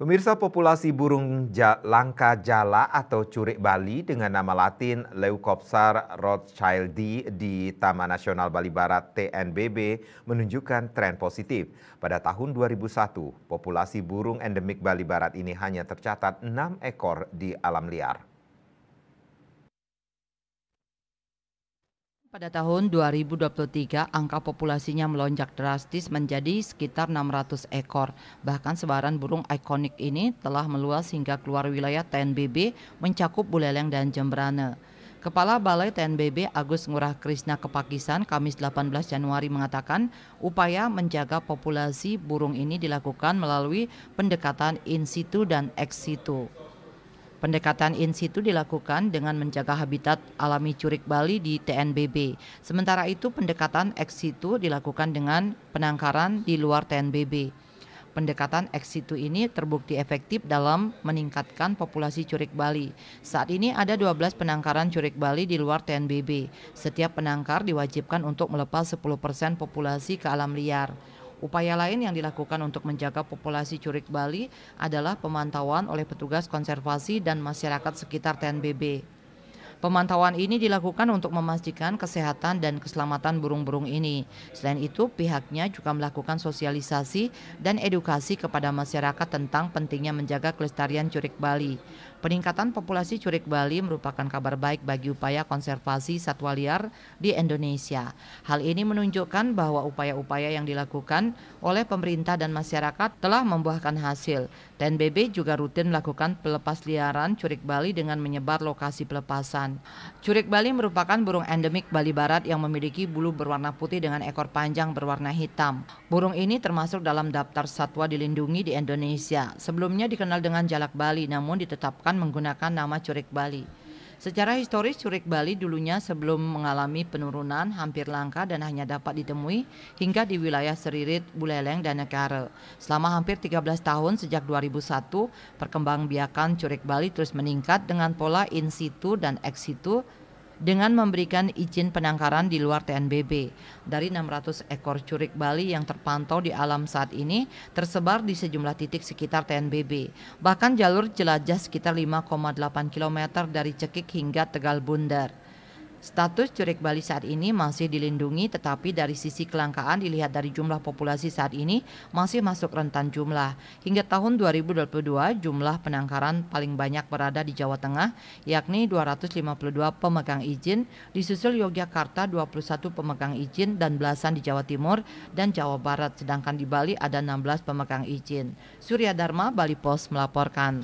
Pemirsa, populasi burung langka jala atau curik Bali dengan nama latin Leucopsar Rothschildi di Taman Nasional Bali Barat TNBB menunjukkan tren positif. Pada tahun 2001, populasi burung endemik Bali Barat ini hanya tercatat 6 ekor di alam liar. Pada tahun 2023, angka populasinya melonjak drastis menjadi sekitar 600 ekor. Bahkan sebaran burung ikonik ini telah meluas hingga keluar wilayah TNBB, mencakup Buleleng dan Jembrana. Kepala Balai TNBB Agus Ngurah Krishna Kepakisan Kamis 18 Januari mengatakan upaya menjaga populasi burung ini dilakukan melalui pendekatan in situ dan ex situ. Pendekatan in situ dilakukan dengan menjaga habitat alami curik Bali di TNBB. Sementara itu pendekatan ex situ dilakukan dengan penangkaran di luar TNBB. Pendekatan ex situ ini terbukti efektif dalam meningkatkan populasi curik Bali. Saat ini ada 12 penangkaran curik Bali di luar TNBB. Setiap penangkar diwajibkan untuk melepas 10% populasi ke alam liar. Upaya lain yang dilakukan untuk menjaga populasi curik Bali adalah pemantauan oleh petugas konservasi dan masyarakat sekitar TNBB. Pemantauan ini dilakukan untuk memastikan kesehatan dan keselamatan burung-burung ini. Selain itu, pihaknya juga melakukan sosialisasi dan edukasi kepada masyarakat tentang pentingnya menjaga kelestarian curik Bali. Peningkatan populasi curik Bali merupakan kabar baik bagi upaya konservasi satwa liar di Indonesia. Hal ini menunjukkan bahwa upaya-upaya yang dilakukan oleh pemerintah dan masyarakat telah membuahkan hasil. TNBB juga rutin melakukan pelepas liaran curik Bali dengan menyebar lokasi pelepasan. Curik Bali merupakan burung endemik Bali Barat yang memiliki bulu berwarna putih dengan ekor panjang berwarna hitam. Burung ini termasuk dalam daftar satwa dilindungi di Indonesia. Sebelumnya dikenal dengan JALAK BALI, namun ditetapkan menggunakan nama curik Bali. Secara historis, curik Bali dulunya sebelum mengalami penurunan hampir langka dan hanya dapat ditemui hingga di wilayah Seririt, Buleleng, dan Negara. Selama hampir 13 tahun sejak 2001, perkembangbiakan curik Bali terus meningkat dengan pola in situ dan ex situ dengan memberikan izin penangkaran di luar TNBB. Dari 600 ekor curik Bali yang terpantau di alam saat ini tersebar di sejumlah titik sekitar TNBB. Bahkan jalur jelajah sekitar 5,8 km dari Cekik hingga Tegal Bunder. Status curik Bali saat ini masih dilindungi, tetapi dari sisi kelangkaan dilihat dari jumlah populasi saat ini masih masuk rentan jumlah. Hingga tahun 2022 jumlah penangkaran paling banyak berada di Jawa Tengah, yakni 252 pemegang izin, disusul Yogyakarta 21 pemegang izin dan belasan di Jawa Timur dan Jawa Barat, sedangkan di Bali ada 16 pemegang izin. Surya Dharma, Bali Pos melaporkan.